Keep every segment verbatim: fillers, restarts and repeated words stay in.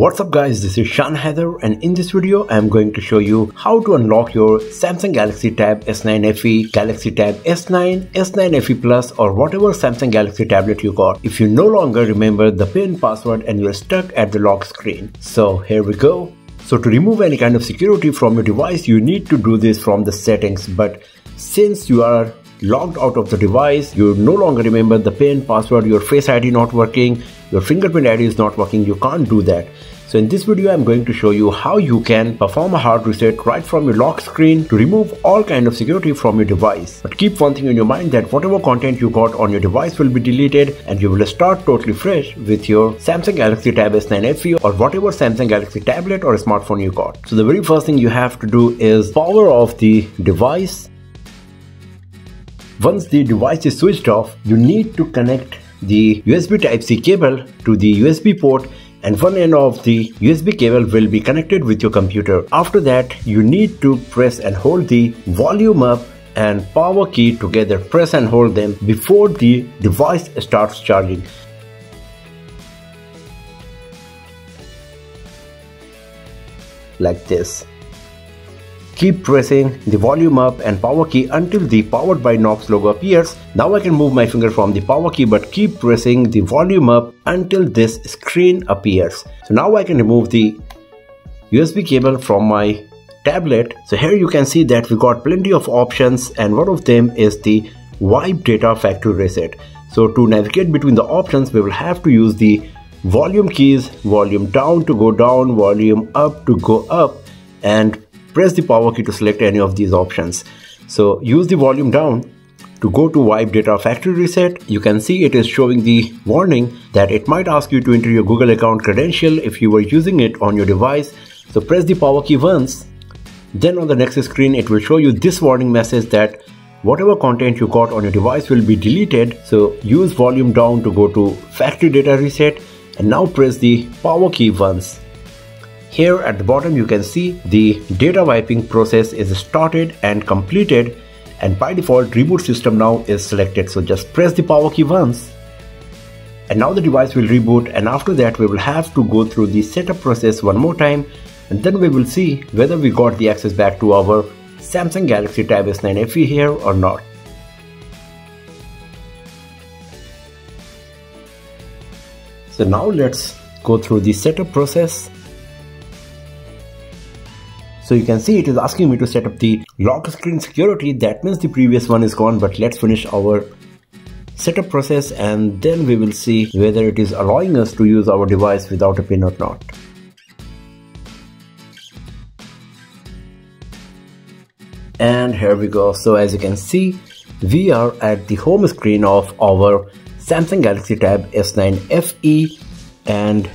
What's up guys, this is Shaan Haider, and in this video I am going to show you how to unlock your Samsung Galaxy Tab S nine F E, Galaxy Tab S nine, S nine F E Plus or whatever Samsung Galaxy tablet you got if you no longer remember the pin password and you're stuck at the lock screen. So here we go. So to remove any kind of security from your device, you need to do this from the settings, but since you are logged out of the device, you no longer remember the pin, password, your face I D not working, your fingerprint I D is not working, you can't do that. So in this video I'm going to show you how you can perform a hard reset right from your lock screen to remove all kind of security from your device. But keep one thing in your mind, that whatever content you got on your device will be deleted and you will start totally fresh with your Samsung Galaxy Tab S nine F E or whatever Samsung Galaxy tablet or smartphone you got. So the very first thing you have to do is power off the device. Once the device is switched off, you need to connect the U S B Type-C cable to the U S B port, and one end of the U S B cable will be connected with your computer. After that, you need to press and hold the volume up and power key together. Press and hold them before the device starts charging. Like this. Keep pressing the volume up and power key until the Powered by Knox logo appears. Now I can move my finger from the power key, but keep pressing the volume up until this screen appears. So now I can remove the U S B cable from my tablet. So here you can see that we got plenty of options, and one of them is the wipe data factory reset. So to navigate between the options, we will have to use the volume keys, volume down to go down, volume up to go up, and press the power key to select any of these options. So use the volume down to go to wipe data factory reset. You can see it is showing the warning that it might ask you to enter your Google account credential if you were using it on your device. So press the power key once. Then on the next screen it will show you this warning message that whatever content you got on your device will be deleted. So use volume down to go to factory data reset, and now press the power key once. Here at the bottom you can see the data wiping process is started and completed, and by default reboot system now is selected. So just press the power key once, and now the device will reboot, and after that we will have to go through the setup process one more time, and then we will see whether we got the access back to our Samsung Galaxy Tab S nine F E here or not. So now let's go through the setup process. So you can see it is asking me to set up the lock screen security. That means the previous one is gone, but let's finish our setup process and then we will see whether it is allowing us to use our device without a pin or not. And here we go. So as you can see, we are at the home screen of our Samsung Galaxy Tab S nine F E, and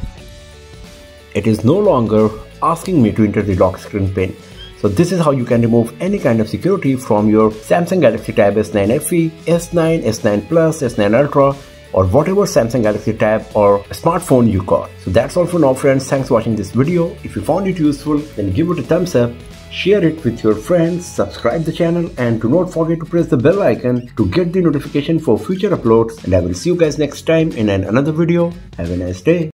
it is no longer asking me to enter the lock screen pin. So this is how you can remove any kind of security from your Samsung Galaxy Tab S nine F E, S nine, S nine Plus, S nine Ultra or whatever Samsung Galaxy Tab or smartphone you got. So that's all for now friends. Thanks for watching this video. If you found it useful, then give it a thumbs up, share it with your friends, subscribe the channel, and do not forget to press the bell icon to get the notification for future uploads. And I will see you guys next time in an another video. Have a nice day.